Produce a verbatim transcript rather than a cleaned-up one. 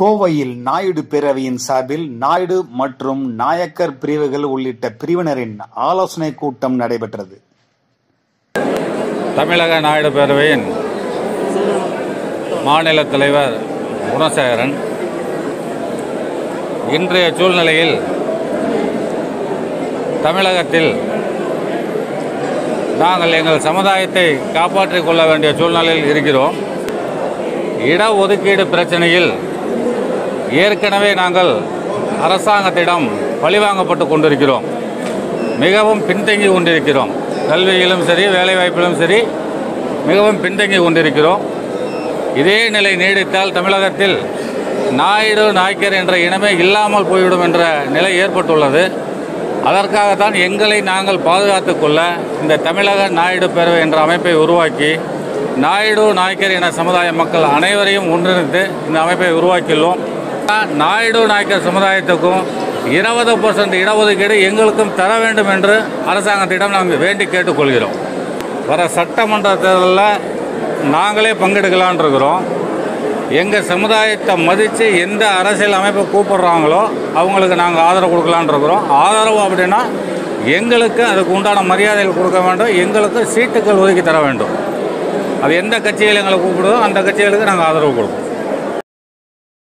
கோவையில் நாயுடு பேரவையின் சார்பில் நாயுடு மற்றும் நாயக்கர் பிரிவுகள் உள்ளிட்ட பிரிவினரின் ஆலோசனை கூட்டம் நடைபெற்றது. தமிழக நாயுடு பேரவையின் மாநில தலைவர் குணசேகரன் இன்றைய சூழ்நிலையில் தமிழகத்தில் நாங்கள் எங்கள் சமுதாயத்தை காப்பாற்றிக் கொள்ள வேண்டிய சூழ்நிலையில் இருக்கிறோம். இடஒதுக்கீடு பிரச்சனையில் ஏற்கனவே நாங்கள் அரசாங்கத்திடம் பழிவாங்கப்பட்டு கொண்டிருக்கிறோம். மிகவும் பின்தங்கி கொண்டிருக்கிறோம். கல்வியிலும் சரி, வேலைவாய்ப்பிலும் சரி மிகவும் பின்தங்கி கொண்டிருக்கிறோம். இதே நிலை நீடித்தால் தமிழகத்தில் நாயுடு நாயக்கர் என்ற இனமே இல்லாமல் போய்விடும் என்ற நிலை ஏற்பட்டுள்ளது. அதற்காகத்தான் எங்களை நாங்கள் பாதுகாத்து கொள்ள இந்த தமிழக நாயுடு பேரவை என்ற அமைப்பை உருவாக்கி நாயுடு நாயக்கர் என சமுதாய மக்கள் அனைவரையும் ஒன்றிணைத்து இந்த அமைப்பை உருவாக்கியுள்ளோம். நாயுடு நாயக்கர் சமுதாயத்துக்கும் இருபது பர்சன்ட் இடஒதுக்கீடு எங்களுக்கும் தர வேண்டும் என்று அரசாங்கத்திடம் நாங்கள் வேண்டி கேட்டுக்கொள்கிறோம். வர சட்டமன்ற தேர்தலில் நாங்களே பங்கெடுக்கலான் இருக்கிறோம். எங்கள் சமுதாயத்தை மதித்து எந்த அரசியல் அமைப்பை கூப்பிடுறாங்களோ அவங்களுக்கு நாங்கள் ஆதரவு கொடுக்கலான் இருக்கிறோம். ஆதரவு அப்படின்னா எங்களுக்கு அதுக்கு உண்டான மரியாதைகள் கொடுக்க வேண்டும், எங்களுக்கு சீட்டுகள் ஒதுக்கி தர வேண்டும். அது எந்த கட்சிகள் எங்களை கூப்பிடுதோ அந்த கட்சிகளுக்கு நாங்கள் ஆதரவு கொடுப்போம்.